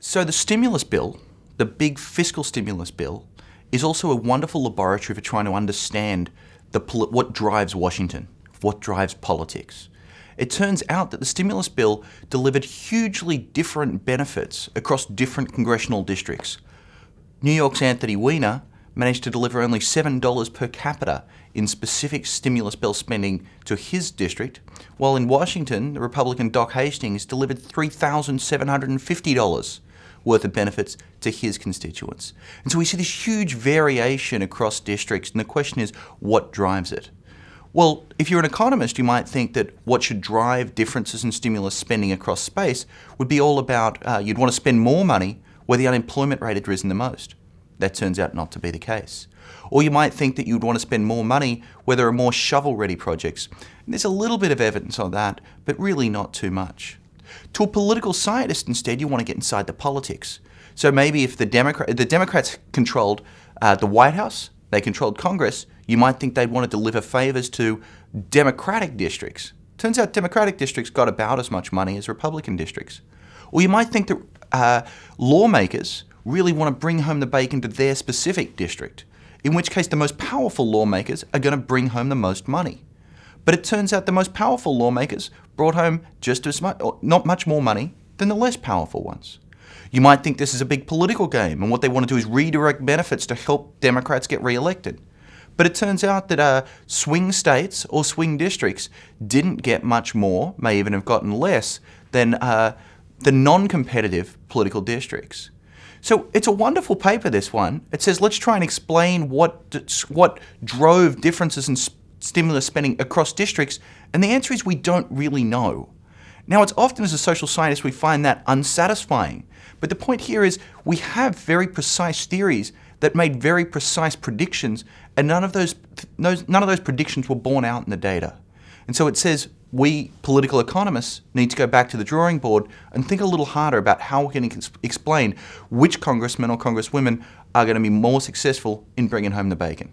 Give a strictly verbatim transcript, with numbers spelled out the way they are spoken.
So the stimulus bill, the big fiscal stimulus bill, is also a wonderful laboratory for trying to understand the what drives Washington, what drives politics. It turns out that the stimulus bill delivered hugely different benefits across different congressional districts. New York's Anthony Weiner managed to deliver only seven dollars per capita in specific stimulus bill spending to his district, while in Washington, the Republican Doc Hastings delivered three thousand seven hundred fifty dollars worth of benefits to his constituents. And so we see this huge variation across districts, and the question is, what drives it? Well, if you're an economist, you might think that what should drive differences in stimulus spending across space would be all about uh, you'd want to spend more money where the unemployment rate had risen the most. That turns out not to be the case. Or you might think that you'd want to spend more money where there are more shovel-ready projects. And there's a little bit of evidence on that, but really not too much. To a political scientist, instead, you want to get inside the politics. So maybe if the, Democrat, the Democrats controlled uh, the White House, they controlled Congress, you might think they'd want to deliver favors to Democratic districts. Turns out Democratic districts got about as much money as Republican districts. Or you might think that uh, lawmakers really want to bring home the bacon to their specific district, in which case the most powerful lawmakers are going to bring home the most money. But it turns out the most powerful lawmakers brought home just as much, or not much more money than the less powerful ones. You might think this is a big political game, and what they want to do is redirect benefits to help Democrats get re-elected. But it turns out that uh, swing states or swing districts didn't get much more, may even have gotten less, than uh, the non-competitive political districts. So it's a wonderful paper, this one. It says, let's try and explain what, what drove differences in sp stimulus spending across districts, and the answer is we don't really know. Now, it's often as a social scientist we find that unsatisfying, but the point here is we have very precise theories that made very precise predictions, and none of those, those, none of those predictions were borne out in the data. And so it says we, political economists, need to go back to the drawing board and think a little harder about how we can explain which congressmen or congresswomen are going to be more successful in bringing home the bacon.